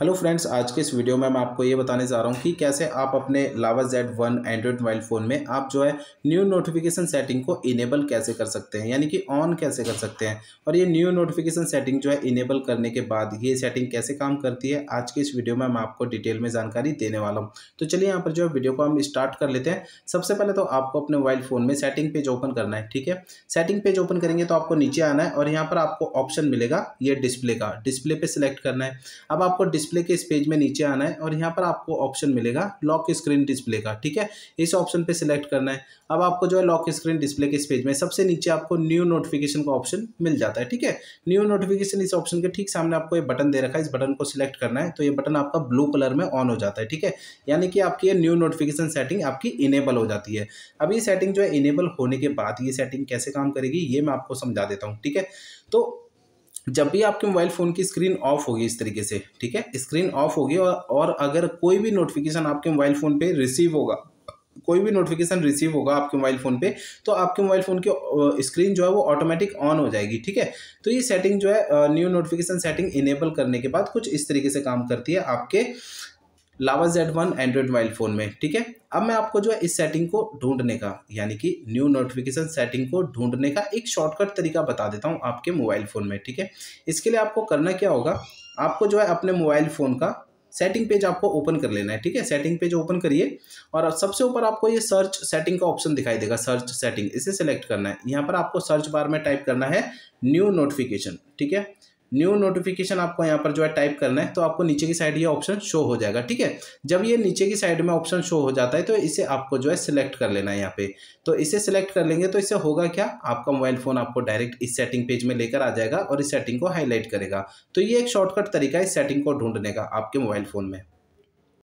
Hello friends, आज के इस वीडियो में मैं आपको ये बताने जा रहा हूँ कि कैसे आप अपने लावा Z1 एंड्रॉयड मोबाइल फ़ोन में आप जो है न्यू नोटिफिकेशन सेटिंग को इनेबल कैसे कर सकते हैं, यानी कि ऑन कैसे कर सकते हैं। और ये न्यू नोटिफिकेशन सेटिंग जो है इनेबल करने के बाद ये सेटिंग कैसे काम करती है, आज के इस वीडियो में मैं आपको डिटेल में जानकारी देने वाला हूँ। तो चलिए यहाँ पर जो है वीडियो को हम स्टार्ट कर लेते हैं। सबसे पहले तो आपको अपने मोबाइल फ़ोन में सेटिंग पेज ओपन करना है, ठीक है। सेटिंग पेज ओपन करेंगे तो आपको नीचे आना है और यहाँ पर आपको ऑप्शन मिलेगा ये डिस्प्ले का, डिस्प्ले पर सिलेक्ट करना है। अब आपको डिस्प्ले के इस पेज में नीचे आना है और यहाँ पर आपको ऑप्शन मिलेगा लॉक स्क्रीन डिस्प्ले का, ठीक है। इस ऑप्शन पे सिलेक्ट करना है। अब आपको जो है लॉक स्क्रीन डिस्प्ले के इस पेज में सबसे नीचे आपको न्यू नोटिफिकेशन का ऑप्शन मिल जाता है, ठीक है। न्यू नोटिफिकेशन इस ऑप्शन के ठीक सामने आपको ये बटन दे रखा है, इस बटन को सिलेक्ट करना है। तो ये बटन आपका ब्लू कलर में ऑन हो जाता है, ठीक है। यानी कि आपकी ये न्यू नोटिफिकेशन सेटिंग आपकी इनेबल हो जाती है। अब ये सेटिंग जो है इनेबल होने के बाद ये सेटिंग कैसे काम करेगी ये मैं आपको समझा देता हूँ, ठीक है। तो जब भी आपके मोबाइल फ़ोन की स्क्रीन ऑफ होगी इस तरीके से, ठीक है, स्क्रीन ऑफ होगी और अगर कोई भी नोटिफिकेशन आपके मोबाइल फ़ोन पे रिसीव होगा, कोई भी नोटिफिकेशन रिसीव होगा आपके मोबाइल फ़ोन पे, तो आपके मोबाइल फ़ोन की स्क्रीन जो है वो ऑटोमेटिक ऑन हो जाएगी, ठीक है। तो ये सेटिंग जो है न्यू नोटिफिकेशन सेटिंग इनेबल करने के बाद कुछ इस तरीके से काम करती है आपके लावा Z1 एंड्रॉयड मोबाइल फ़ोन में, ठीक है। अब मैं आपको जो है इस सेटिंग को ढूंढने का, यानी कि न्यू नोटिफिकेशन सेटिंग को ढूंढने का एक शॉर्टकट तरीका बता देता हूँ आपके मोबाइल फ़ोन में, ठीक है। इसके लिए आपको करना क्या होगा, आपको जो है अपने मोबाइल फ़ोन का सेटिंग पेज आपको ओपन कर लेना है, ठीक है। सेटिंग पेज ओपन करिए और सबसे ऊपर आपको ये सर्च सेटिंग का ऑप्शन दिखाई देगा, सर्च सेटिंग, इसे सेलेक्ट करना है। यहाँ पर आपको सर्च बार में टाइप करना है न्यू नोटिफिकेशन, ठीक है। न्यू नोटिफिकेशन आपको यहाँ पर जो है टाइप करना है तो आपको नीचे की साइड ये ऑप्शन शो हो जाएगा, ठीक है। जब ये नीचे की साइड में ऑप्शन शो हो जाता है तो इसे आपको जो है सिलेक्ट कर लेना है यहाँ पे। तो इसे सिलेक्ट कर लेंगे तो इससे होगा क्या, आपका मोबाइल फ़ोन आपको डायरेक्ट इस सेटिंग पेज में लेकर आ जाएगा और इस सेटिंग को हाईलाइट करेगा। तो ये एक शॉर्टकट तरीका है इस सेटिंग को ढूंढने का आपके मोबाइल फ़ोन में।